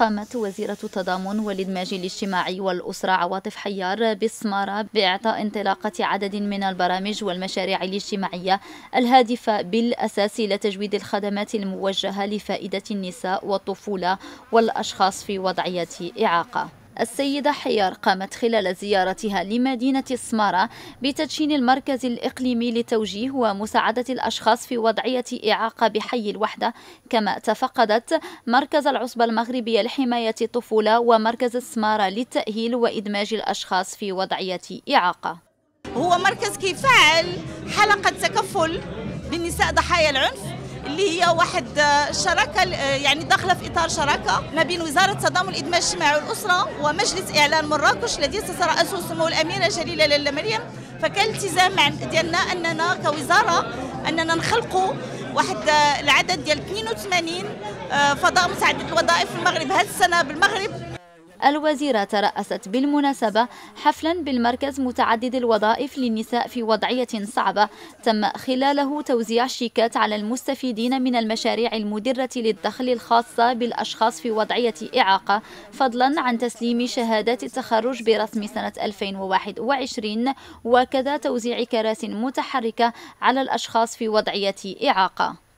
قامت وزيرة التضامن والإدماج الاجتماعي والأسرة عواطف حيار بسمارة بإعطاء انطلاقة عدد من البرامج والمشاريع الاجتماعية الهادفة بالأساس إلى تجويد الخدمات الموجهة لفائدة النساء والطفولة والأشخاص في وضعية إعاقة. السيدة حيار قامت خلال زيارتها لمدينة سمارة بتدشين المركز الإقليمي لتوجيه ومساعدة الأشخاص في وضعية إعاقة بحي الوحدة، كما تفقدت مركز العصبة المغربية لحماية الطفولة ومركز سمارة للتأهيل وإدماج الأشخاص في وضعية إعاقة. هو مركز كيفعل حلقة تكفل بالنساء ضحايا العنف، اللي هي واحد شراكه، يعني داخله في اطار شراكه ما بين وزاره التضامن والادماج الاجتماعي والاسره ومجلس اعلان مراكش الذي تتراسه سمو الاميره جليله للمريم. فكان الالتزام ديالنا اننا كوزاره اننا نخلقوا واحد العدد ديال 82 فضاء متعدد الوظائف في المغرب هذه السنه بالمغرب. الوزيرة ترأست بالمناسبة حفلا بالمركز متعدد الوظائف للنساء في وضعية صعبة، تم خلاله توزيع شيكات على المستفيدين من المشاريع المدرة للدخل الخاصة بالأشخاص في وضعية إعاقة، فضلا عن تسليم شهادات التخرج برسم سنة 2021 وكذا توزيع كراسي متحركة على الأشخاص في وضعية إعاقة.